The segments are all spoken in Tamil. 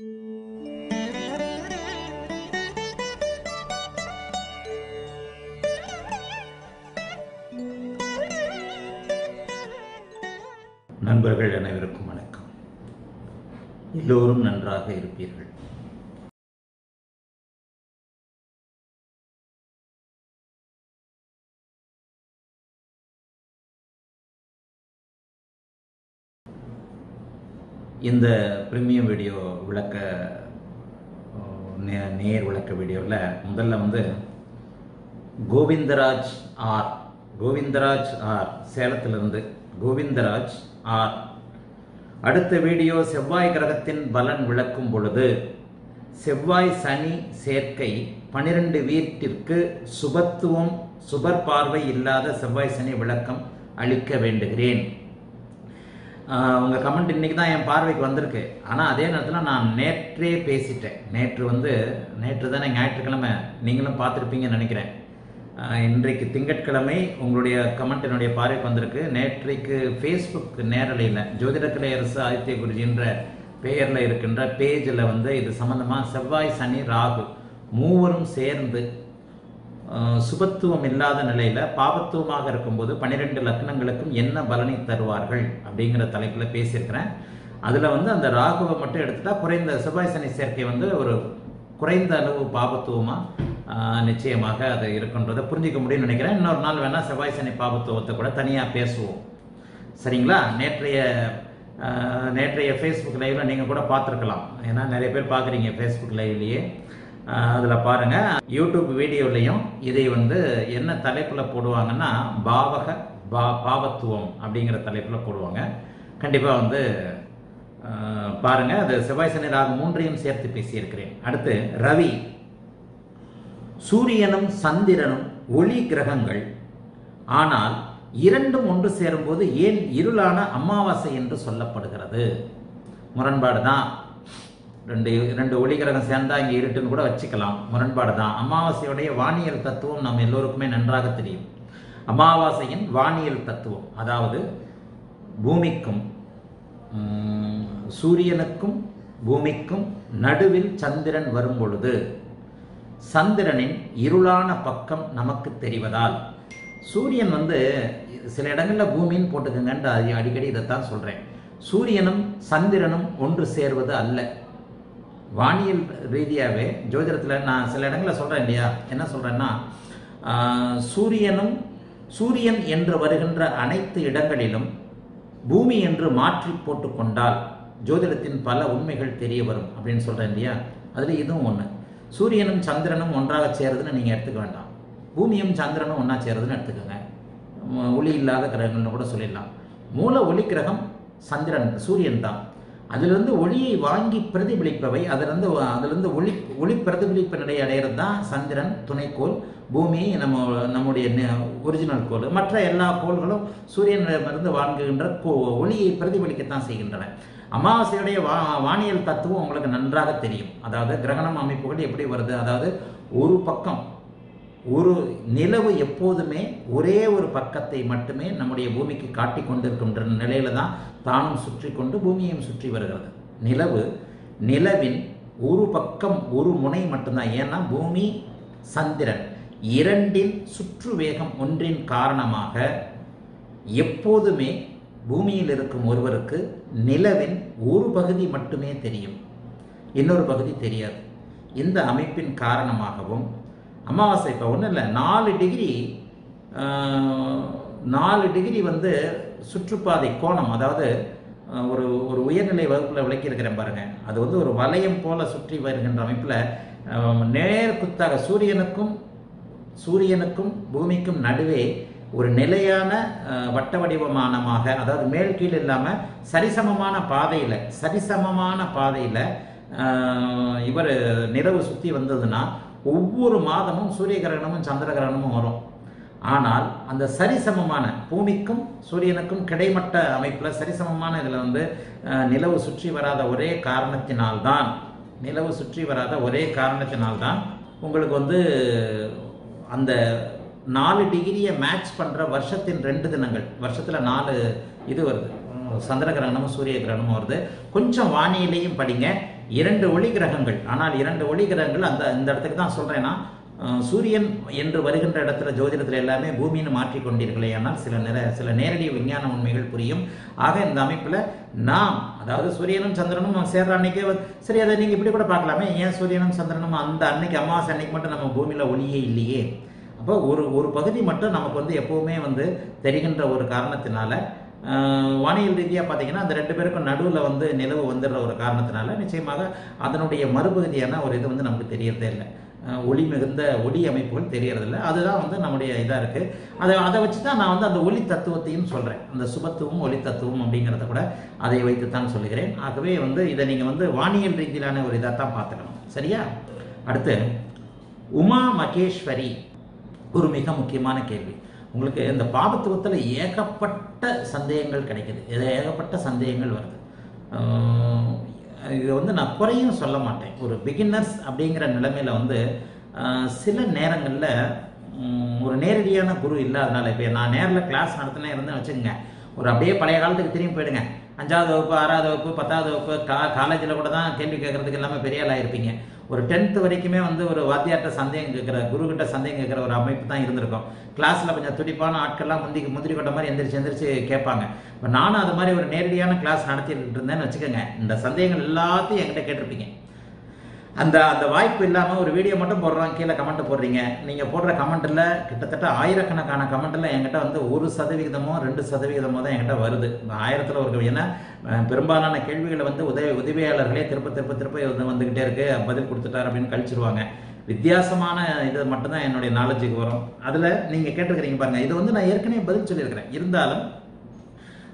நண்பர்கள் அனைவருக்கும் வணக்கம். எல்லோரும் நன்றாக இருப்பீர்கள். இந்த ப்ரீமியம் வீடியோ விளக்க நேர் விளக்க வீடியோவில் முதல்ல கோவிந்தராஜ் ஆர் சேலத்திலிருந்து கோவிந்தராஜ் ஆர். அடுத்த வீடியோ செவ்வாய் கிரகத்தின் பலன் விளக்கும் பொழுது செவ்வாய் சனி சேர்க்கை 12 வீட்டிற்கு சுபத்துவம் சுபர் பார்வை இல்லாத செவ்வாய் சனி விளக்கம் அளிக்க வேண்டுகிறேன். உங்கள் கமெண்ட் இன்றைக்கி தான் என் பார்வைக்கு வந்திருக்கு. ஆனால் அதே நேரத்தில் நான் நேற்றே பேசிட்டேன். நேற்று தானே ஞாயிற்றுக்கிழமை, நீங்களும் பார்த்துருப்பீங்கன்னு நினைக்கிறேன். இன்றைக்கு திங்கட்கிழமை உங்களுடைய கமெண்ட் என்னுடைய பார்வைக்கு வந்திருக்கு. நேற்றைக்கு ஃபேஸ்புக் நேரலையில் ஜோதிடக்கலை அரசு ஆதித்ய குருஜின்ற பெயரில் இருக்கின்ற பேஜில் இது சம்மந்தமாக செவ்வாய் சனி ராகு மூவரும் சேர்ந்து சுபத்துவம் இல்லாத நிலையில் பாபத்துவமாக இருக்கும்போது 12 லக்னங்களுக்கும் என்ன பலனை தருவார்கள் அப்படிங்கிற தலைப்பில் பேசியிருக்கிறேன். அதில் அந்த ராகுவை மட்டும் எடுத்துட்டால் குறைந்த செவ்வாய் சனி சேர்க்கை ஒரு குறைந்த அளவு பாபத்துவமாக நிச்சயமாக அது இருக்குன்றதை புரிஞ்சிக்க முடியும்னு நினைக்கிறேன். இன்னொரு நாள் வேணால் செவ்வாய் சனி பாபத்துவத்தை கூட தனியாக பேசுவோம், சரிங்களா? நேற்றைய ஃபேஸ்புக் லைவில் நீங்கள் கூட பார்த்துருக்கலாம். ஏன்னா நிறைய பேர் பார்க்குறீங்க ஃபேஸ்புக் லைவ்லேயே, அதில் பாருங்கள். யூடியூப் வீடியோலையும் இதை என்ன தலைப்பில் போடுவாங்கன்னா பாவத்துவம் அப்படிங்கிற தலைப்பில் போடுவாங்க. கண்டிப்பாக பாருங்கள். அது செவ்வாய் சனி ராகு மூன்றையும் சேர்த்து பேசியிருக்கிறேன். அடுத்து ரவி. சூரியனும் சந்திரனும் ஒளி கிரகங்கள், ஆனால் இரண்டும் ஒன்று சேரும்போது ஏன் இருளான அமாவாசை என்று சொல்லப்படுகிறது? முரண்பாடு தான். ரெண்டு ஒளி கிரகம் சேர்ந்தா இங்கே இருட்டுன்னு கூட வச்சுக்கலாம், முரண்பாடு தான். அமாவாசையுடைய வானியல் தத்துவம் நம்ம எல்லோருக்குமே நன்றாக தெரியும். அமாவாசையின் வானியல் தத்துவம், அதாவது பூமிக்கும் சூரியனுக்கும் பூமிக்கும் நடுவில் சந்திரன் வரும் பொழுது சந்திரனின் இருளான பக்கம் நமக்கு தெரிவதால், சூரியன் சில இடங்களில் பூமின்னு போட்டுக்குங்கன்ற அடிக்கடி இதைத்தான் சொல்கிறேன். சூரியனும் சந்திரனும் ஒன்று சேர்வது அல்ல. வானியல் ரீதியாகவே ஜோதிடத்தில் நான் சில இடங்களில் சொல்கிறேன் இல்லையா, என்ன சொல்கிறேன்னா சூரியன் என்று வருகின்ற அனைத்து இடங்களிலும் பூமி என்று மாற்றி போட்டுக்கொண்டால் ஜோதிடத்தின் பல உண்மைகள் தெரிய வரும் அப்படின்னு சொல்கிறேன் இல்லையா. அதில் இதுவும் ஒன்று. சூரியனும் சந்திரனும் ஒன்றாக சேருதுன்னு நீங்கள் எடுத்துக்க வேண்டாம். பூமியும் சந்திரனும் ஒன்றா சேருதுன்னு எடுத்துக்கோங்க. ஒளி இல்லாத கிரகங்கள்னு கூட சொல்லிடலாம். மூல ஒளி கிரகம் சந்திரன் சூரியன் தான். அதிலிருந்து ஒளியை வாங்கி பிரதிபலிப்பவை, அதிலிருந்து ஒளி பிரதிபலிப்பு நிலையை அடையிறது தான் சந்திரன் துணைக்கோள். பூமி நம்முடைய ஒரிஜினல் கோள். மற்ற எல்லா கோள்களும் சூரியனிடமிருந்து வாங்குகின்ற ஒளியை பிரதிபலிக்கத்தான் செய்கின்றன. அமாவாசையுடைய வானியல் தத்துவம் உங்களுக்கு நன்றாக தெரியும். அதாவது கிரகணம் அமைப்புகள் எப்படி வருது, அதாவது ஒரு பக்கம் ஒரு நிலவு எப்போதுமே ஒரே ஒரு பக்கத்தை மட்டுமே நம்முடைய பூமிக்கு காட்டி கொண்டிருக்கின்ற நிலையில தான் தானும் சுற்றி கொண்டு பூமியையும் சுற்றி வருகிறது. நிலவின் ஒரு பக்கம் ஒரு முனை மட்டும்தான். ஏன்னா பூமி சந்திரன் இரண்டின் சுற்று வேகம் ஒன்றின் காரணமாக எப்போதுமே பூமியில் இருக்கும் ஒருவருக்கு நிலவின் ஒரு பகுதி மட்டுமே தெரியும், இன்னொரு பகுதி தெரியாது. இந்த அமைப்பின் காரணமாகவும் அமாவாசை இப்போ ஒன்றும் இல்லை, 4 டிகிரி சுற்றுப்பாதை கோணம், அதாவது ஒரு ஒரு உயர்நிலை வகுப்பில் விளக்கியிருக்கிறேன் பாருங்கள். அது ஒரு வளையம் போல் சுற்றி வருகின்ற அமைப்பில் நேர்குத்தாக சூரியனுக்கும் பூமிக்கும் நடுவே ஒரு நிலையான வட்ட வடிவமானமாக, அதாவது மேல் கீழ் இல்லாமல் சரிசமமான பாதையில் நிலவு சுற்றி வந்ததுன்னா ஒவ்வொரு மாதமும் சூரிய கிரகணமும் சந்திர கிரகணமும் வரும். ஆனால் அந்த சரிசமமான பூமிக்கும் சூரியனுக்கும் கிடைமட்ட அமைப்பில் சரிசமமான இதில் நிலவு சுற்றி வராத ஒரே காரணத்தினால்தான் உங்களுக்கு அந்த 4 டிகிரியை மேட்ச் பண்ணுற வருஷத்தின் 2 தினங்கள், வருஷத்தில் 4 இது வருது, சந்திர கிரகணமும் சூரிய கிரகணமும் வருது. கொஞ்சம் வானிலையும் படிங்க, இரண்டு ஒளி கிரகங்கள். ஆனால் இரண்டு ஒளி கிரகங்கள் அந்த இந்த இடத்துக்கு தான் சொல்கிறேன்னா, சூரியன் என்று வருகின்ற இடத்துல ஜோதிடத்தில் எல்லாமே பூமின்னு மாற்றி கொண்டீர்களே, ஆனால் சில நேரடி விஞ்ஞான உண்மைகள் புரியும். ஆக இந்த அமைப்பில் நாம், அதாவது சூரியனும் சந்திரனும் சேர்ற அன்னைக்கே சரி, அதை நீங்கள் இப்படி கூட பார்க்கலாமே, ஏன் சூரியனும் சந்திரனும் அந்த அன்னைக்கு அமாவாசை அன்னைக்கு மட்டும் நம்ம பூமியில் ஒளியே இல்லையே? அப்போ ஒரு பகுதி மட்டும் நமக்கு எப்போவுமே தெரிகின்ற ஒரு காரணத்தினால, வானியல் ரீதியாக பார்த்தீங்கன்னா அந்த ரெண்டு பேருக்கும் நடுவில் நிலவு வந்துடுற ஒரு காரணத்தினால நிச்சயமாக அதனுடைய மறுபகுதியான ஒரு இது நமக்கு தெரியறதே இல்லை, ஒளி மிகுந்த ஒளி அமைப்புகள் தெரியறதில்லை. அதுதான் நம்முடைய இதாக இருக்குது. அதை வச்சு தான் நான் அந்த ஒளி தத்துவத்தையும் சொல்கிறேன், அந்த சுபத்துவம் ஒளி தத்துவம் அப்படிங்கிறத கூட அதை வைத்து தான் சொல்கிறேன். ஆகவே இதை நீங்கள் வானியல் ரீதியிலான ஒரு இதாக தான் பார்த்துக்கணும், சரியா? அடுத்து உமா மகேஸ்வரி, ஒரு மிக முக்கியமான கேள்வி. உங்களுக்கு இந்த பாபத்துவத்தில் ஏகப்பட்ட சந்தேகங்கள் கிடைக்கிது, ஏகப்பட்ட சந்தேகங்கள் வருது. இதை நான் குறையும் சொல்ல மாட்டேன். ஒரு பிகினர்ஸ் அப்படிங்கிற நிலைமையில் சில நேரங்களில் ஒரு நேரடியான குரு இல்லாதனால, இப்போ நான் நேரில் கிளாஸ் நடத்தினே இருந்தேன்னு வச்சுக்கோங்க, ஒரு அப்படியே பழைய காலத்துக்கு திரும்பி போயிடுங்க, 5வது வகுப்பு 6வது வகுப்பு 10வது வகுப்பு காலேஜில் கூட தான் கேள்வி கேட்குறதுக்கு எல்லாமே பெரிய ஆளாக இருப்பீங்க. ஒரு 10th வரைக்குமே ஒரு வாத்தியார்கிட்ட சந்தேகம் கேட்குற, குருக்கிட்ட சந்தேகம் கேட்குற ஒரு அமைப்பு தான் இருந்திருக்கும். கிளாஸில் கொஞ்சம் துடிப்பான ஆட்கள்லாம் முந்திரி கொட்ட மாதிரி எந்திரிச்சு கேட்பாங்க. இப்போ நானும் அது மாதிரி ஒரு நேரடியான கிளாஸ் நடத்திட்டு இருந்தேன்னு வச்சுக்கோங்க, இந்த சந்தேகங்கள் எல்லாத்தையும் என்கிட்ட கேட்டிருப்பீங்க. அந்த வாய்ப்பு இல்லாமல் ஒரு வீடியோ மட்டும் போடுறோம், கீழே கமெண்ட் போடுறீங்க. நீங்கள் போடுற கமெண்ட்டில் கிட்டத்தட்ட ஆயிரக்கணக்கான கமெண்ட்டில் என்கிட்ட 1% 2% தான் என்கிட்ட வருது. 1000ல் ஒரு, ஏன்னா பெரும்பாலான கேள்விகளை உதவியாளர்களே திரும்ப வந்துக்கிட்டே இருக்கு, பதில் கொடுத்துட்டார் அப்படின்னு கழிச்சிருவாங்க. வித்தியாசமான இது மட்டும்தான் என்னுடைய நாலேஜுக்கு வரும். அதில் நீங்கள் கேட்டிருக்கிறீங்க பாருங்கள், இது நான் ஏற்கனவே பதில் சொல்லியிருக்கிறேன். இருந்தாலும்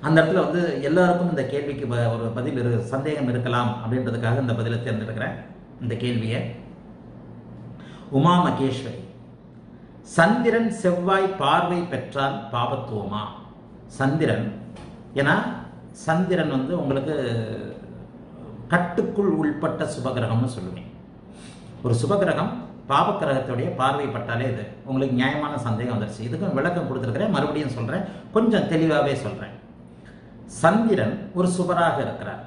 அந்த இடத்துல எல்லாருக்கும் இந்த கேள்விக்கு ஒரு பதில் சந்தேகம் இருக்கலாம் அப்படின்றதுக்காக இந்த பதிலை தேர்ந்தெடுக்கிறேன். இந்த கேள்வியை உமா மகேஸ்வரி, சந்திரன் செவ்வாய் பார்வை பெற்றால் பாபத்துவமா? சந்திரன், ஏன்னா சந்திரன் உங்களுக்கு கட்டுக்குள் உள்பட்ட சுபகிரகம்னு சொல்லுவேன். ஒரு சுபகிரகம் பாபக்கிரகத்துடைய பார்வை பட்டாலே இது உங்களுக்கு நியாயமான சந்தேகம் வந்துருச்சு. இதுக்கும் விளக்கம் கொடுத்துருக்கிறேன், மறுபடியும் சொல்கிறேன், கொஞ்சம் தெளிவாகவே சொல்கிறேன். சந்திரன் ஒரு சுபராக இருக்கிறார்.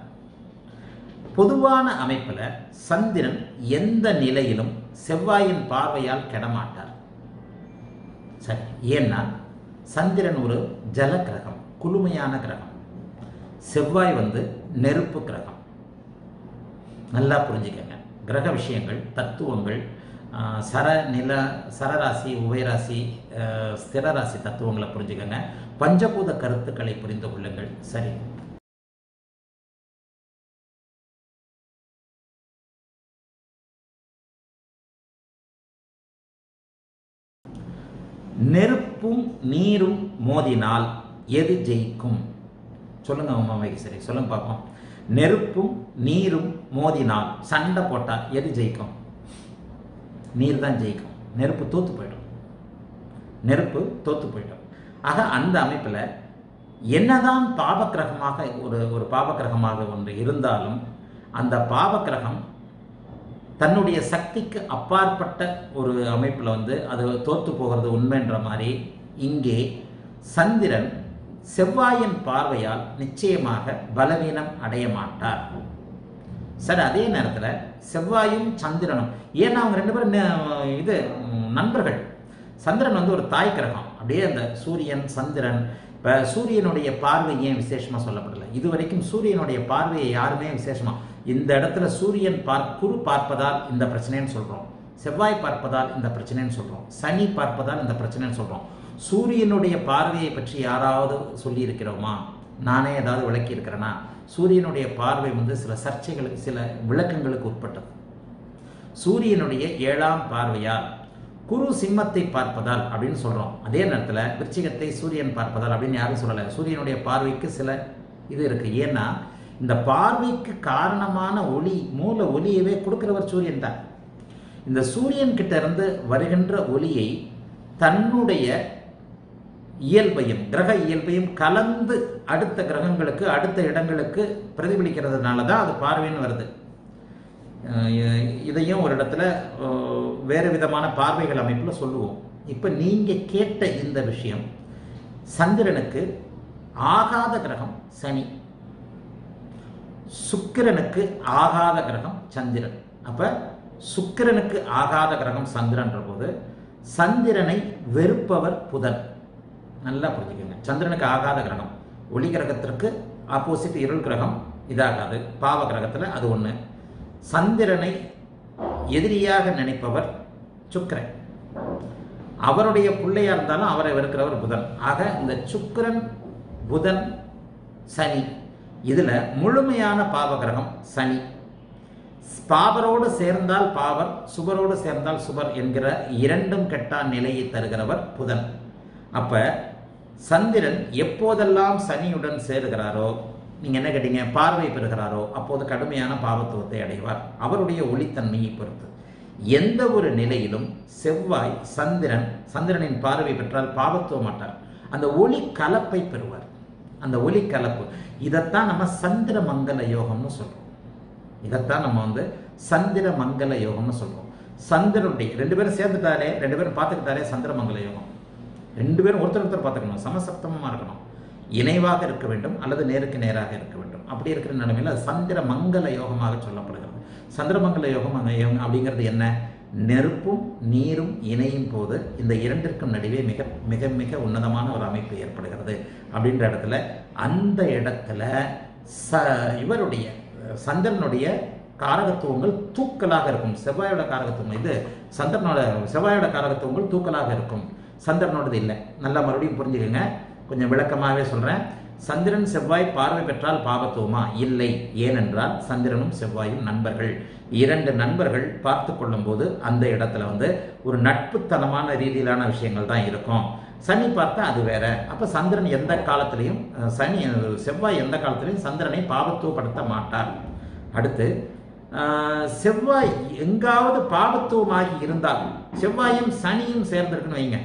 பொதுவான அமைப்பில் சந்திரன் எந்த நிலையிலும் செவ்வாயின் பார்வையால் கெடமாட்டார். சரி, ஏன்னா சந்திரன் ஒரு ஜல கிரகம், குளுமையான கிரகம். செவ்வாய் நெருப்பு கிரகம். நல்லா புரிஞ்சுக்கங்க, கிரக விஷயங்கள், தத்துவங்கள், சரராசி, உபயராசி, ஸ்திரராசி தத்துவங்களை புரிஞ்சுக்கங்க. பஞ்சபூத கருத்துக்களை புரிந்து கொள்ளுங்கள். சரி, நெருப்பும் நீரும் மோதினால் எது ஜெயிக்கும்? சொல்லுங்க உமா மகேஸ்வரி, சொல்லுங்க பார்ப்போம். நெருப்பும் நீரும் மோதினால் சண்டை போட்டால் எது ஜெயிக்கும்? நீர் தான் ஜெயிக்கும், நெருப்பு தோத்து போயிடும். ஆக அந்த அமைப்பில் என்னதான் பாபக்கிரகமாக ஒரு பாபக்கிரகமாக ஒன்று இருந்தாலும் அந்த பாபக்கிரகம் தன்னுடைய சக்திக்கு அப்பாற்பட்ட ஒரு அமைப்பில் அது தோற்று போகிறது உண்மைன்ற மாதிரி இங்கே சந்திரன் செவ்வாயின் பார்வையால் நிச்சயமாக பலவீனம் அடைய மாட்டார். சரி, அதே நேரத்தில் செவ்வாயும் சந்திரனும், ஏன்னா அவங்க ரெண்டு பேரும் இது நண்பர்கள். சந்திரன் ஒரு தாய் கிரகம், அப்படியே அந்த சூரியன் சந்திரன். இப்போ சூரியனுடைய பார்வை ஏன் விசேஷமாக சொல்லப்படலை? இது வரைக்கும் சூரியனுடைய பார்வையை யாருமே விசேஷமாக, இந்த இடத்துல சூரியன் குரு பார்ப்பதால் இந்த பிரச்சனைன்னு சொல்கிறோம், செவ்வாய் பார்ப்பதால் இந்த பிரச்சனைன்னு சொல்கிறோம், சனி பார்ப்பதால் இந்த பிரச்சனைன்னு சொல்கிறோம். சூரியனுடைய பார்வையை பற்றி யாராவது சொல்லியிருக்கிறோமா? நானே ஏதாவது விளக்கி இருக்கிறேன்னா? சூரியனுடைய பார்வை சில சர்ச்சைகளுக்கு, சில விளக்கங்களுக்கு உட்பட்டது. சூரியனுடைய 7ஆம் பார்வையால் குரு சிம்மத்தை பார்ப்பதால் அப்படின்னு சொல்கிறோம். அதே நேரத்தில் விருச்சிகத்தை சூரியன் பார்ப்பதால் அப்படின்னு யாரும் சொல்லலை. சூரியனுடைய பார்வைக்கு சில இது இருக்குது. ஏன்னா இந்த பார்வைக்கு காரணமான ஒளி, மூல ஒளியவே கொடுக்கிறவர் சூரியன் தான். இந்த சூரியன்கிட்ட இருந்து வருகின்ற ஒளியை தன்னுடைய இயல்பையும் கிரக இயல்பையும் கலந்து அடுத்த கிரகங்களுக்கு, அடுத்த இடங்களுக்கு பிரதிபலிக்கிறதுனால தான் அது பார்வைன்னு வருது. இதையும் ஒரு இடத்துல வேறு விதமான பார்வைகள் அமைப்பில் சொல்லுவோம். இப்போ நீங்கள் கேட்ட இந்த விஷயம் சந்திரனுக்கு ஆகாத கிரகம் சனி, சுக்கிரனுக்கு ஆகாத கிரகம் சந்திரன். அப்ப சுக்கிரனுக்கு ஆகாத கிரகம் சந்திரன்ற போது சந்திரனை வெறுப்பவர் புதன். நல்லா புரிஞ்சுக்கோங்க, சந்திரனுக்கு ஆகாத கிரகம். ஒளி கிரகத்திற்கு ஆப்போசிட் இருள் கிரகம், இதாகாது. பாவ கிரகத்தில் அது ஒன்று. சந்திரனை எதிரியாக நினைப்பவர் சுக்கிரன். அவருடைய பிள்ளையாக இருந்தாலும் அவரை வெறுக்கிறவர் புதன். ஆக இந்த சுக்கிரன் புதன் சனி இதில் முழுமையான பாவ கிரகம் சனி. பாவரோடு சேர்ந்தால் பாவர், சுபரோடு சேர்ந்தால் சுபர் என்கிற இரண்டும் கெட்டா நிலையை தருகிறவர் புதன். அப்போ சந்திரன் எப்போதெல்லாம் சனியுடன் சேருகிறாரோ, நீங்கள் என்ன கேட்டீங்க, பார்வை பெறுகிறாரோ, அப்போது கடுமையான பாவத்துவத்தை அடைவார். அவருடைய ஒளித்தன்மையை பொறுத்து எந்த ஒரு நிலையிலும் செவ்வாய் சந்திரனின் பார்வை பெற்றால் பாவத்துவ மாட்டார், அந்த ஒளி கலப்பை பெறுவார். அந்த ஒளி கலப்பு இதைத்தான் நம்ம சந்திர மங்கள யோகம்னு சொல்கிறோம். இதைத்தான் நம்ம சந்திர மங்கள யோகம்னு சொல்கிறோம். சந்திரனுடைய ரெண்டு பேரும் சேர்ந்துட்டாலே, ரெண்டு பேரும் பார்த்துக்கிட்டாலே சந்திர மங்கள யோகம். ரெண்டு பேரும் ஒருத்தர் பார்த்துக்கணும், சமசப்தமாக இருக்கணும், இணைவாக இருக்க வேண்டும் அல்லது நேருக்கு நேராக இருக்க வேண்டும். அப்படி இருக்கிற நிலைமையில் அது சந்திர மங்கள யோகமாக சொல்லப்படுகிறது. சந்திரமங்கல யோகம் அப்படிங்கிறது என்ன? நெருப்பும் நீரும் இணையும் போது இந்த இரண்டிற்கும் நடுவே மிக மிக மிக உன்னதமான ஒரு அமைப்பு ஏற்படுகிறது. அப்படின்ற இடத்துல அந்த இடத்துல இவருடைய சந்திரனுடைய காரகத்துவங்கள் தூக்கலாக இருக்கும். செவ்வாயோட காரகத்துவங்கள் இது செவ்வாயோட காரகத்துவங்கள் தூக்கலாக இருக்கும், சந்திரனோடது இல்லை. நல்லா மறுபடியும் புரிஞ்சுக்கோங்க, கொஞ்சம் விளக்கமாகவே சொல்கிறேன். சந்திரன் செவ்வாய் பார்வை பெற்றால் பாவத்துவமா? இல்லை. ஏனென்றால் சந்திரனும் செவ்வாயும் நண்பர்கள். இரண்டு நண்பர்கள் பார்த்து கொள்ளும் போது அந்த இடத்துல ஒரு நட்புத்தனமான ரீதியிலான விஷயங்கள் தான் இருக்கும். சனி பார்த்தா அது வேற. அப்போ சந்திரன் எந்த காலத்திலையும் செவ்வாய் எந்த காலத்திலையும் சந்திரனை பாவத்துவப்படுத்த மாட்டார். அடுத்து செவ்வாய் எங்காவது பாவத்துவமாகி இருந்தால், செவ்வாயும் சனியும் சேர்ந்திருக்குன்னு வைங்க,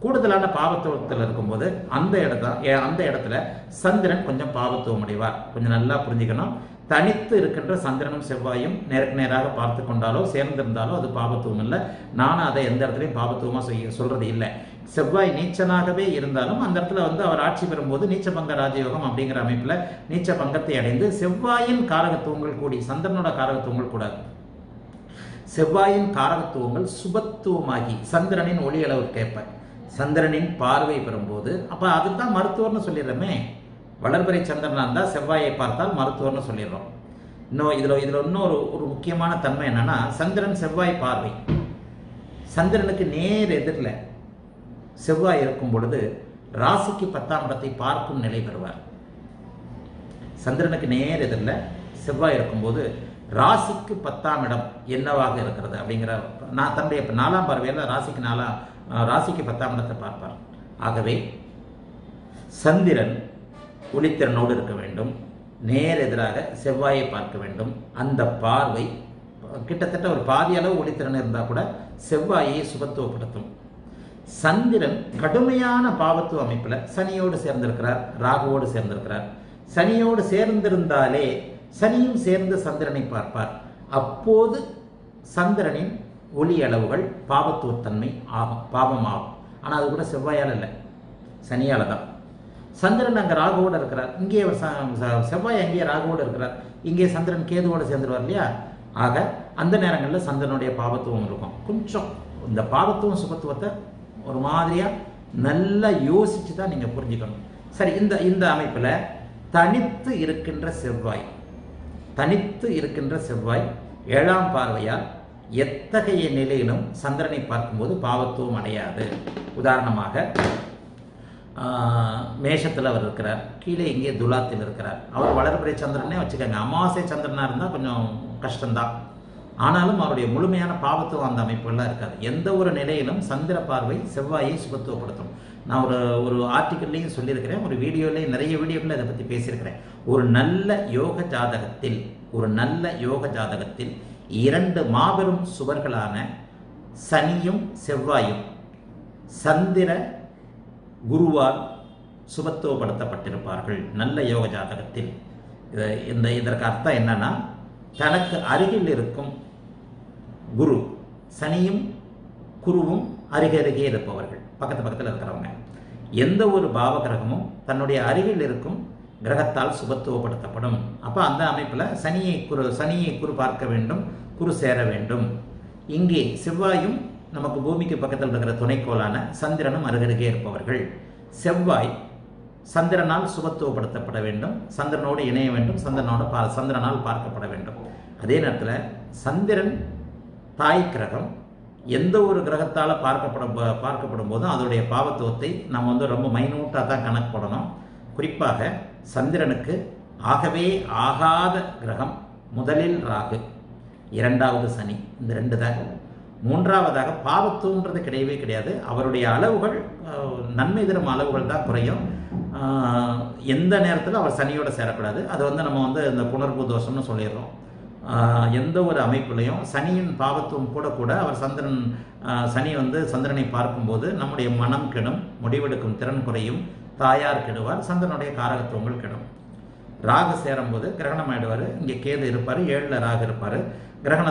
கூடுதலான பாவத்துவத்தில் இருக்கும்போது அந்த இடத்துல சந்திரன் கொஞ்சம் பாவத்துவம் அடைவார். கொஞ்சம் நல்லா புரிஞ்சுக்கணும். தனித்து இருக்கின்ற சந்திரனும் செவ்வாயும் நேருக்கு நேராக பார்த்து கொண்டாலோ சேர்ந்திருந்தாலோ அது பாவத்துவம் இல்லை. நானும் அதை எந்த இடத்துலையும் பாவத்துவமாக சொல்றது இல்லை. செவ்வாய் நீச்சனாகவே இருந்தாலும் அந்த இடத்துல அவர் ஆட்சி பெறும்போது நீச்சபங்க ராஜயோகம் அப்படிங்கிற அமைப்பில் நீச்ச பங்கத்தை அடைந்து செவ்வாயின் காரகத்துவங்கள் கூடி சந்திரனோட காரகத்துவங்கள் கூடாது. செவ்வாயின் காரகத்துவங்கள் சுபத்துவமாகி சந்திரனின் ஒளி அளவுக்கு ஏற்ப சந்திரனின் பார்வை பெறும்போது, அப்போ அதுதான் மருத்துவர்னு சொல்லிடுறோமே. வளர்பிறை சந்திரனாக இருந்தால் செவ்வாயை பார்த்தால் மருத்துவர்னு சொல்லிடுறோம். இதில் இன்னொரு ஒரு முக்கியமான தன்மை என்னன்னா, சந்திரன் செவ்வாய் பார்வை, சந்திரனுக்கு நேர் எதிரில் செவ்வாய் இருக்கும் பொழுது ராசிக்கு 10ஆம் இடத்தை பார்க்கும் நிலை பெறுவார். சந்திரனுக்கு நேர் எதிரில் செவ்வாய் இருக்கும்போது ராசிக்கு 10ஆம் இடம் என்னவாக இருக்கிறது அப்படிங்கிற நான் தன்னுடைய 4ஆம் பார்வையில் ராசிக்கு 10ஆம் இடத்தை பார்ப்பார். ஆகவே சந்திரன் ஒளித்திறனோடு இருக்க வேண்டும், நேர் எதிராக செவ்வாயை பார்க்க வேண்டும். அந்த பார்வை கிட்டத்தட்ட ஒரு பாதி அளவு ஒளித்திறன் இருந்தால் கூட செவ்வாயை சுபத்துவப்படுத்தும். சந்திரன் கடுமையான பாவத்துவ அமைப்பில் சனியோடு சேர்ந்திருக்கிறார், ராகுவோடு சேர்ந்திருக்கிறார். சனியோடு சேர்ந்திருந்தாலே சனியும் சேர்ந்து சந்திரனை பார்ப்பார். அப்போது சந்திரனின் ஒளி அளவுகள் பாவத்துவத்தன்மை ஆகும், பாவம் ஆகும். ஆனால் அது கூட செவ்வாயால் இல்லை, சனியால் தான். சந்திரன் அங்கே ராகுவோடு இருக்கிறார், இங்கே செவ்வாய் அங்கேயே ராகுவோடு இருக்கிறார், இங்கே சந்திரன் கேதுவோடு சேர்ந்துருவார் இல்லையா. ஆக அந்த நேரங்களில் சந்திரனுடைய பாவத்துவம் இருக்கும். கொஞ்சம் இந்த பாவத்துவம் சுபத்துவத்தை ஒரு மாதிரியாக நல்லா யோசித்து தான் நீங்கள் புரிஞ்சுக்கணும். சரி, இந்த அமைப்பில் தனித்து இருக்கின்ற செவ்வாய் 7ஆம் பார்வையால் எத்தகைய நிலையிலும் சந்திரனை பார்க்கும்போது பாவத்துவம் அடையாது. உதாரணமாக மேஷத்தில் அவர் இருக்கிறார், கீழே இங்கே துலாத்தில் இருக்கிறார். அவர் வளர்பிறை சந்திரனே வச்சுக்கோங்க, அமாவாசை சந்திரனாக இருந்தால் கொஞ்சம் கஷ்டம்தான். ஆனாலும் அவருடைய முழுமையான பாவத்துவம் அந்த அமைப்புகள்லாம் இருக்காது. எந்த ஒரு நிலையிலும் சந்திர பார்வை செவ்வாயை சுபத்துவப்படுத்தும். நான் ஒரு ஆர்டிக்கல்லையும் சொல்லியிருக்கிறேன், ஒரு வீடியோலையும் நிறைய வீடியோக்களில் இதை பற்றி பேசியிருக்கிறேன். ஒரு நல்ல யோக ஜாதகத்தில் 2 மாபெரும் சுவர்களான சனியும் செவ்வாயும் சந்திர குருவால் சுபத்துவப்படுத்தப்பட்டிருப்பார்கள் நல்ல யோக ஜாதகத்தில். இதற்கு அர்த்தம் என்னன்னா, தனக்கு அருகில் இருக்கும் குரு, சனியும் குருவும் அருகே இருப்பவர்கள், பக்கத்தில் இருக்கிறவங்க. எந்த ஒரு பாவகிரகமும் தன்னுடைய அருகில் இருக்கும் கிரகத்தால் சுபத்துவப்படுத்தப்படும். அப்போ அந்த அமைப்பில் சனியை குரு பார்க்க வேண்டும், குரு சேர வேண்டும். இங்கே செவ்வாயும் நமக்கு பூமிக்கு பக்கத்தில் இருக்கிற துணைக்கோளான சந்திரனும் அருகருகே இருப்பவர்கள். செவ்வாய் சந்திரனால் சுபத்துவப்படுத்தப்பட வேண்டும், சந்திரனோடு இணைய வேண்டும், சந்திரனால் பார்க்கப்பட வேண்டும். அதே நேரத்தில் சந்திரன் தாய் கிரகம், எந்த ஒரு கிரகத்தால் பார்க்கப்படும் போதும் அதோடைய பாவத்துவத்தை நம்ம ரொம்ப மைனூட்டாக தான் கணக்கு போடணும். குறிப்பாக சந்திரனுக்கு ஆகவே ஆகாத கிரகம் முதலில் ராகு, இரண்டாவது சனி, இந்த ரெண்டு தான். மூன்றாவதாக பாவத்துவன்றது கிடையவே கிடையாது, அவருடைய அளவுகள் நன்மை தரும் அளவுகள் தான் குறையும். எந்த நேரத்தில் அவர் சனியோட சேரக்கூடாது, அது நம்ம இந்த புனர்பூ தோஷம்னு சொல்லிடுறோம். எந்த ஒரு அமைப்புலையும் சனியின் பாவத்துவம் கூட கூட அவர் சந்திரனை பார்க்கும்போது நம்முடைய மனம் கெடும், முடிவெடுக்கும் திறன் குறையும், தாயார் கெடுவார், சந்திரனுடைய காரகத்துவங்கள் கெடும். ராகு சேரும்போது கிரகணம் ஆயிடுவார், இங்கே கேது இருப்பார், 7ல் ராகு இருப்பார். கிரகண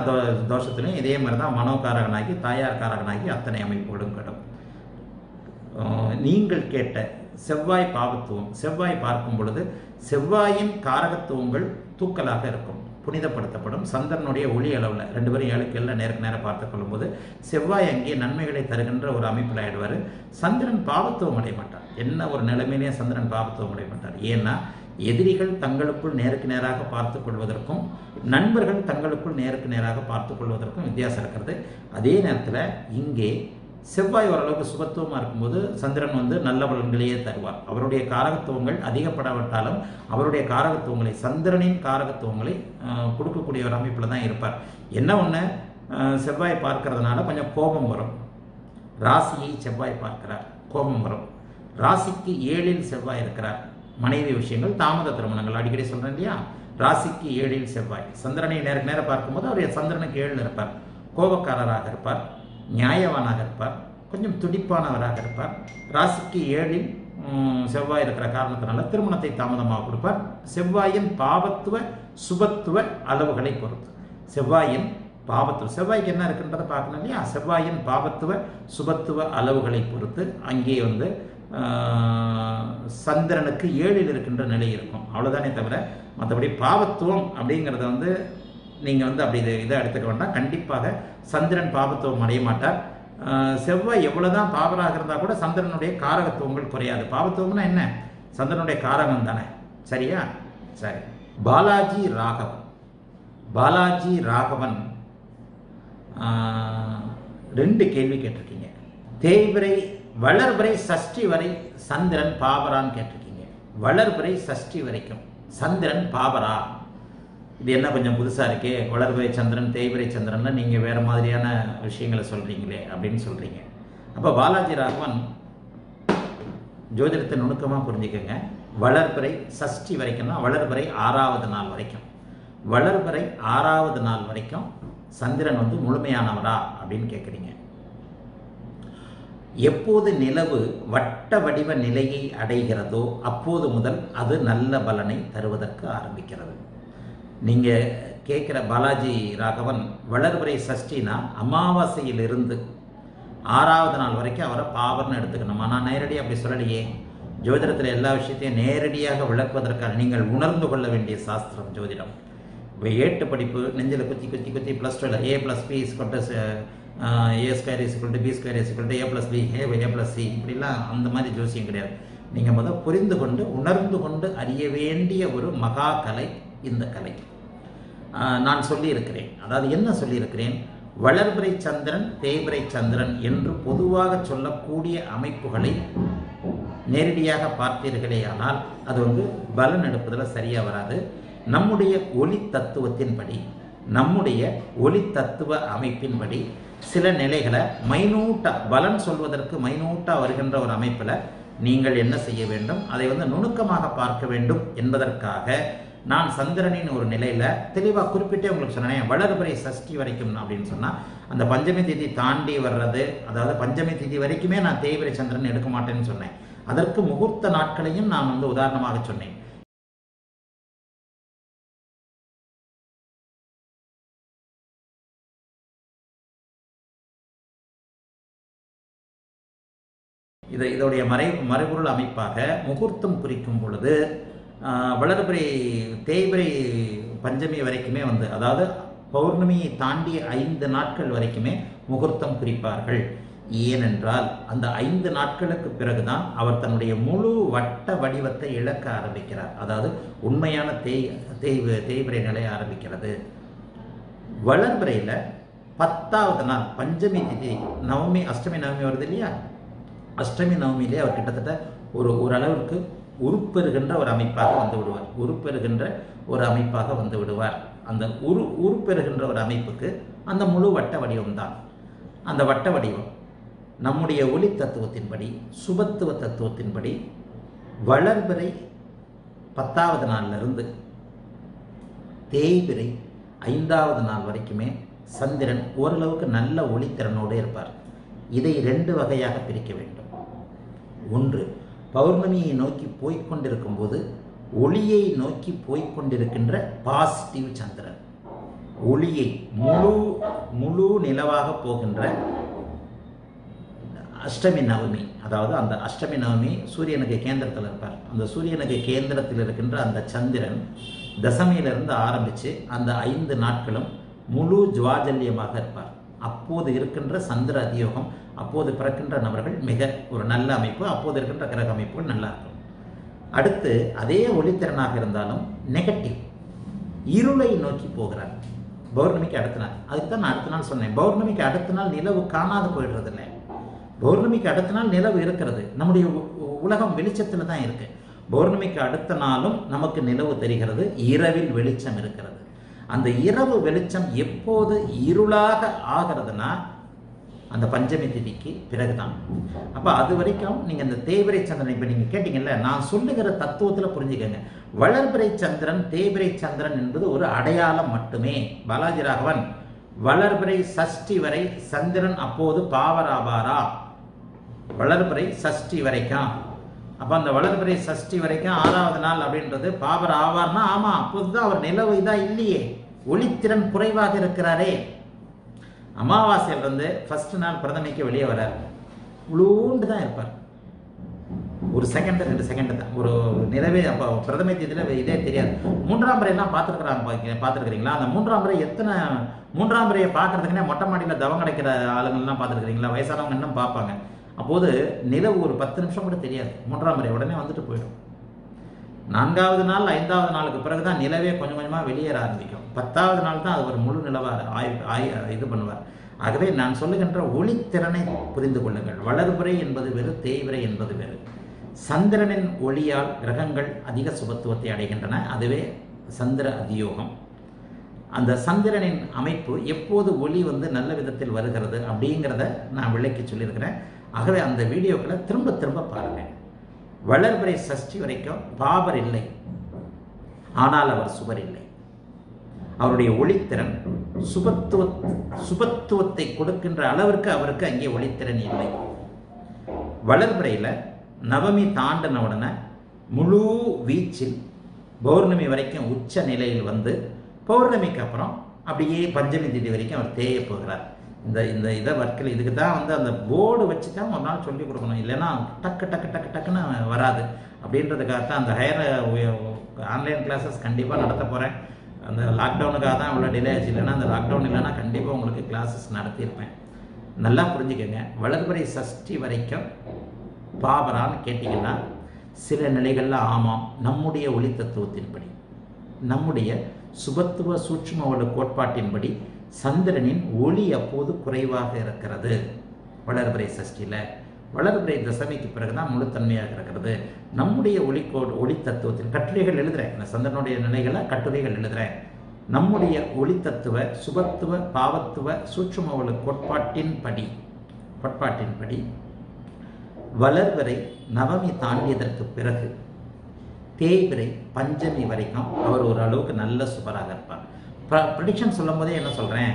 தோஷத்துலையும் இதே மாதிரி தான் மனோகாரகனாகி தாயார் காரகனாகி அத்தனை அமைப்புகளும் கெடும். நீங்கள் கேட்ட செவ்வாய் பாவத்துவம், செவ்வாய் பார்க்கும் பொழுது செவ்வாயின் காரகத்துவங்கள் தூக்கலாக இருக்கும், புனிதப்படுத்தப்படும். சந்திரனுடைய ஒளி அளவில் ரெண்டு பேரும் 7க்கு 7 நேருக்கு நேரம் பார்த்து கொள்ளும்போது செவ்வாய் அங்கே நன்மைகளை தருகின்ற ஒரு அமைப்பில் ஆயிடுவார். சந்திரன் பாவத்துவம் அடைய மாட்டார், என்ன ஒரு நிலைமையிலேயே சந்திரன் பாவத்துவம் அடைய மாட்டார். ஏன்னா எதிரிகள் தங்களுக்குள் நேருக்கு நேராக பார்த்து கொள்வதற்கும் நண்பர்கள் தங்களுக்குள் நேருக்கு நேராக பார்த்து கொள்வதற்கும் வித்தியாசம் இருக்கிறது. அதே நேரத்தில் இங்கே செவ்வாய் ஓரளவுக்கு சுபத்துவமாக இருக்கும்போது சந்திரன் நல்ல பலன்களையே தருவார். அவருடைய காரகத்துவங்கள் அதிகப்படாவிட்டாலும் அவருடைய காரகத்துவங்களை, சந்திரனின் காரகத்துவங்களை கொடுக்கக்கூடிய ஒரு அமைப்பில் தான் இருப்பார். என்ன ஒன்று, செவ்வாய் பார்க்கறதுனால கொஞ்சம் கோபம் வரும். ராசியை செவ்வாய் பார்க்கிறார், கோபம் வரும். ராசிக்கு 7ல் செவ்வாய் இருக்கிறார். மனைவி விஷயங்கள், தாமத திருமணங்கள், அடிக்கடி சொல்கிறேன் இல்லையா. ராசிக்கு 7ல் செவ்வாய், சந்திரனை நேருக்கு நேரம் பார்க்கும்போது அவருடைய சந்திரனுக்கு 7ல் இருப்பார். கோபக்காரராக இருப்பார், நியாயவானாக இருப்பார், கொஞ்சம் துடிப்பானவராக இருப்பார். ராசிக்கு 7ல் செவ்வாய் இருக்கிற காரணத்தினால திருமணத்தை தாமதமாக கொடுப்பார். செவ்வாயின் பாவத்துவ சுபத்துவ அளவுகளை பொறுத்து செவ்வாய்க்கு என்ன இருக்குன்றதை பார்க்கணும் இல்லையா. செவ்வாயின் பாவத்துவ சுபத்துவ அளவுகளை பொறுத்து அங்கே சந்திரனுக்கு 7ல் இருக்கின்ற நிலை இருக்கும், அவ்வளோதானே தவிர மற்றபடி பாவத்துவம் அப்படிங்கிறத நீங்கள் அப்படி இதை எடுத்துக்க வேண்டாம். கண்டிப்பாக சந்திரன் பாவத்துவம் அடைய மாட்டார். செவ்வாய் எவ்வளோதான் பாவராக இருந்தால் கூட சந்திரனுடைய காரகத்துவங்கள் குறையாது. பாவத்துவம்னா என்ன, சந்திரனுடைய காரகம் தானே, சரியா? சரி, பாலாஜி ராகவன் 2 கேள்வி கேட்டிருக்கீங்க. தேய்பிறை வளர்பிறை சஷ்டி வரை சந்திரன் பாவரான்னு கேட்டிருக்கீங்க. வளர்பிறை சஷ்டி வரைக்கும் சந்திரன் பாவரா? இது என்ன கொஞ்சம் புதுசாக இருக்கே, வளர்பிறை சந்திரன் தேய்பிறை சந்திரன்னா நீங்கள் வேறு மாதிரியான விஷயங்களை சொல்கிறீங்களே அப்படின்னு சொல்கிறீங்க. அப்போ பாலாஜி ராகவன், ஜோதிடத்தை நுணுக்கமாக புரிஞ்சுக்கோங்க. வளர்பிறை சஷ்டி வரைக்கும்னா வளர்பிறை 6வது நாள் வரைக்கும், வளர்பிறை 6வது நாள் வரைக்கும் சந்திரன் முழுமையானவரா அப்படின்னு கேட்குறீங்க. எப்போது நிலவு வட்ட வடிவ நிலையை அடைகிறதோ அப்போது முதல் அது நல்ல பலனை தருவதற்கு ஆரம்பிக்கிறது. நீங்கள் கேட்குற பாலாஜி ராகவன், வளர்பிறை சஷ்டினா அமாவாசையிலிருந்து 6வது நாள் வரைக்கும் அவரை பாவர்னு எடுத்துக்கணுமா? நான் நேரடியாக அப்படி சொல்லலையே. ஜோதிடத்தில் எல்லா விஷயத்தையும் நேரடியாக விளக்குவதற்காக நீங்கள் உணர்ந்து கொள்ள வேண்டிய சாஸ்திரம் ஜோதிடம். இப்போ 8 படிப்பு நெஞ்சில் குத்தி +12 A + B = A² = B² = A + B A + C இப்படிலாம் அந்த மாதிரி ஜோசியம் கிடையாது. நீங்கள் புரிந்து கொண்டு உணர்ந்து கொண்டு அறிய வேண்டிய ஒரு மகா கலை இந்த கலை. நான் சொல்லியிருக்கிறேன், அதாவது என்ன சொல்லியிருக்கிறேன், வளர்பிறை சந்திரன் தேய்பிறை சந்திரன் என்று பொதுவாக சொல்லக்கூடிய அமைப்புகளை நேரடியாக பார்த்தீர்களேயானால் அது பலன் எடுப்பதில் சரியாக வராது. நம்முடைய ஒளி தத்துவத்தின்படி, நம்முடைய ஒளி தத்துவ அமைப்பின்படி சில நிலைகளை மைனூட்டாக பலன் சொல்வதற்கு மைனூட்டாக வருகின்ற ஒரு அமைப்பில் நீங்கள் என்ன செய்ய வேண்டும், அதை நுணுக்கமாக பார்க்க வேண்டும் என்பதற்காக நான் சந்திரனின் ஒரு நிலையில் தெளிவாக குறிப்பிட்டே உங்களுக்கு சொன்னேன். வளர்பிறை சஷ்டி வரைக்கும் அப்படின்னு சொன்னால் அந்த பஞ்சமி திதி தாண்டி வர்றது, அதாவது பஞ்சமி திதி வரைக்குமே நான் தேய்பிறை சந்திரன் எடுக்க மாட்டேன்னு சொன்னேன். அதற்கு முகூர்த்த நாட்களையும் நான் உதாரணமாக சொன்னேன். இதோடைய மறைபொருள் அமைப்பாக முகூர்த்தம் குறிக்கும் பொழுது வளர்பிறை தேய்பிறை பஞ்சமி வரைக்குமே வந்து அதாவது பௌர்ணமியை தாண்டிய 5 நாட்கள் வரைக்குமே முகூர்த்தம் குறிப்பார்கள். ஏனென்றால் அந்த 5 நாட்களுக்கு பிறகுதான் அவர் தன்னுடைய முழு வட்ட வடிவத்தை இழக்க ஆரம்பிக்கிறார். அதாவது உண்மையான தேய்பிறை நிலை ஆரம்பிக்கிறது. வளர்பிறையில் 10வது நாள் பஞ்சமி திதி, நவமி அஷ்டமி நவமி வருது இல்லையா, அஷ்டமி நவமியிலே அவர் கிட்டத்தட்ட ஓரளவுக்கு உருப்பெறுகின்ற ஒரு அமைப்பாக வந்து விடுவார். அந்த உருப்பெறுகின்ற ஒரு அமைப்புக்கு அந்த முழு வட்ட வடிவம்தான். அந்த வட்ட வடிவம் நம்முடைய ஒளி தத்துவத்தின்படி, சுபத்துவ தத்துவத்தின்படி வளர்பிறை 10வது நாளிலிருந்து தேய்பிறை 5வது நாள் வரைக்குமே சந்திரன் ஓரளவுக்கு நல்ல ஒளித்திறனோடு இருப்பார். இதை 2 வகையாக பிரிக்க வேண்டும். ஒன்று, பௌர்ணமியை நோக்கி போய்கொண்டிருக்கும் போது ஒளியை நோக்கி போய்கொண்டிருக்கின்ற பாசிட்டிவ் சந்திரன், ஒளியை முழு நிலவாக போகின்ற அஷ்டமி நவமி, அதாவது அந்த அஷ்டமி நவமி சூரியனுக்கு கேந்திரத்தில் இருப்பார். அந்த சூரியனுக்கு கேந்திரத்தில் இருக்கின்ற அந்த சந்திரன் தசமியிலிருந்து ஆரம்பித்து அந்த 5 நாட்களும் முழு ஜுவாஜல்யமாக இருப்பார். அப்போது இருக்கின்ற சந்திர அதியோகம், அப்போது பிறக்கின்ற நபர்கள் மிக ஒரு நல்ல அமைப்பு, அப்போது இருக்கின்ற கிரக அமைப்புகள் நல்லா இருக்கும். அடுத்து அதே ஒளித்திறனாக இருந்தாலும் நெகட்டிவ் இருளை நோக்கி போகிறார் பௌர்ணமிக்கு அடுத்த நாள். அதுக்கு தான் நான் அடுத்த நாள் சொன்னேன், பௌர்ணமிக்கு அடுத்த நாள் நிலவு காணாது போயிடுறது இல்லை. பௌர்ணமிக்கு அடுத்த நாள் நிலவு இருக்கிறது, நம்முடைய உலகம் வெளிச்சத்தில் தான் இருக்குது. பௌர்ணமிக்கு அடுத்த நாளும் நமக்கு நிலவு தெரிகிறது, இரவில் வெளிச்சம் இருக்கிறது. அந்த இரவு வெளிச்சம் எப்போது இருளாக ஆகிறதுனா அந்த பஞ்சமி திதிக்கு பிறகுதான். அப்போ அது வரைக்கும் நீங்கள் இந்த தேய்பிறை சந்திரன், இப்போ நீங்கள் கேட்டீங்கல்ல, நான் சொல்லுகிற தத்துவத்தில் புரிஞ்சுக்கங்க. வளர்பிறை சந்திரன் தேய்பிறை சந்திரன் என்பது ஒரு அடையாளம் மட்டுமே. பாலாஜி ராகவன் வளர்பிறை சஷ்டி வரை சந்திரன் அப்போது பாவராபாரா, வளர்பிறை சஷ்டி வரைக்கும். அப்போ அந்த வளர்பிறை சஷ்டி வரைக்கும் 6வது நாள் அப்படின்றது பாபர் ஆவார்னா ஆமாம், அப்போது தான் அவர் நிலவு இதாக இல்லையே, ஒளித்திறன் குறைவாக இருக்கிறாரே. அமாவாசையிலிருந்து ஃபர்ஸ்ட் நாள் பிரதமைக்கு வெளியே வரார், உளூண்டு தான் இருப்பார், ஒரு செகண்டு 2 செகண்டு தான், ஒரு நிலவே. அப்போ பிரதமை தேதியில் இதே தெரியாது. 3ஆம் முறையெல்லாம் பார்த்துருக்குறீங்களா? அந்த 3ஆம் முறை எத்தனை, 3ஆம் முறையை பார்க்குறதுக்குன்னே மொட்டை மாடியில் தவம் கிடைக்கிற ஆளுங்கள்லாம் பார்த்துருக்குறீங்களா? வயசானவங்க இன்னும் பார்ப்பாங்க. அப்போது நிலவு ஒரு 10 நிமிஷம் கூட தெரியாது, 3ஆம் முறை உடனே வந்துட்டு போயிடும். 4வது நாள் 5வது நாளுக்கு பிறகு தான் நிலவே கொஞ்சம் கொஞ்சமாக வெளியேற ஆரம்பிக்கும். 10வது நாள் தான் அது ஒரு முழு நிலவாக இது பண்ணுவார். ஆகவே நான் சொல்லுகின்ற ஒளித்திறனை புரிந்து கொள்ளுங்கள். வளர்பிறை என்பது வேறு, தேய்பிறை என்பது வேறு. சந்திரனின் ஒளியால் கிரகங்கள் அதிக சுபத்துவத்தை அடைகின்றன, அதுவே சந்திர அதியோகம். அந்த சந்திரனின் அமைப்பு எப்போது ஒளி வந்து நல்ல விதத்தில் வருகிறது அப்படிங்கிறத நான் விளக்கி சொல்லியிருக்கிறேன். ஆகவே அந்த வீடியோக்களை திரும்ப பாருங்கள். வளர்பிறை சஷ்டி வரைக்கும் பாபர் இல்லை, ஆனால் அவர் சுவர் இல்லை. அவருடைய ஒளித்திறன் சுபத்துவத்தை கொடுக்கின்ற அளவிற்கு அவருக்கு அங்கே ஒளித்திறன் இல்லை. வளர்பிறையில் நவமி தாண்டின உடனே முழு வீச்சில் பௌர்ணமி வரைக்கும் உச்ச நிலையில் வந்து பௌர்ணமிக்கு அப்புறம் அப்படியே பஞ்சமி தேதி வரைக்கும் அவர் தேய போகிறார். இந்த இந்த இதை வர்க்கில் இதுக்கு தான் வந்து அந்த போர்டு வச்சு தான் ஒரு நாள் சொல்லி கொடுக்கணும், இல்லைன்னா டக்குன்னு வராது. அப்படின்றதுக்காகத்தான் அந்த ஹையர் ஆன்லைன் கிளாஸஸ் கண்டிப்பாக நடத்த போகிறேன். அந்த லாக்டவுனுக்காக தான் இவ்வளோ டிலே ஆச்சு, இல்லைன்னா அந்த லாக்டவுன் இல்லைன்னா கண்டிப்பாக உங்களுக்கு கிளாஸஸ் நடத்தியிருப்பேன். நல்லா புரிஞ்சுக்கோங்க, வளர்பிறை சஷ்டி வரைக்கும் பாபரான்னு கேட்டிங்கன்னா சில நிலைகளில் ஆமாம், நம்முடைய ஒளி தத்துவத்தின்படி, நம்முடைய சுபத்துவ சூட்சும கோட்பாட்டின்படி சந்திரனின் ஒளி அப்போது குறைவாக இருக்கிறது. வளர்பிறை சஷ்டியில் வளர்பிறை தசமிக்கு பிறகுதான் முழுத்தன்மையாக இருக்கிறது. நம்முடைய ஒளி தத்துவத்தின் கட்டுரைகள் எழுதுகிறேன், நான் சந்திரனுடைய நிலைகளை கட்டுரைகள் எழுதுகிறேன். நம்முடைய ஒளி தத்துவ சுபத்துவ பாவத்துவ சூட்சும கோட்பாட்டின்படி வளர்பிறை நவமி தாண்டியதற்கு பிறகு தேய்பிறை பஞ்சமி வரைக்கும் அவர் ஒரு அளவுக்கு நல்ல சுபராக இருப்பார். ப்ரெடிக்ஷன் சொல்லும் போதே என்ன சொல்கிறேன்,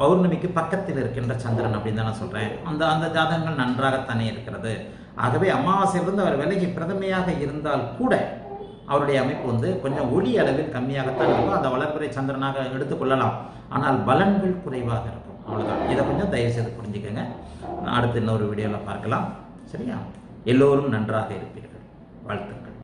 பௌர்ணமிக்கு பக்கத்தில் இருக்கின்ற சந்திரன் அப்படின்னு தான் நான் சொல்கிறேன். அந்த அந்த ஜாதகங்கள் நன்றாகத்தானே இருக்கிறது. ஆகவே அமாவாசையிலிருந்து அவர் விலகி பிரதமையாக இருந்தால் கூட அவருடைய அமைப்பு வந்து கொஞ்சம் ஒளி அளவில் கம்மியாகத்தான் இருக்கும். அந்த வளர்பிறை சந்திரனாக எடுத்துக்கொள்ளலாம், ஆனால் பலன்கள் குறைவாக இருக்கும். அவ்வளோதான். இதை கொஞ்சம் தயவுசெய்து புரிஞ்சுக்கோங்க. அடுத்து இன்னொரு வீடியோவில் பார்க்கலாம். சரியா? எல்லோரும் நன்றாக இருப்பீர்கள். வாழ்த்துக்கள்.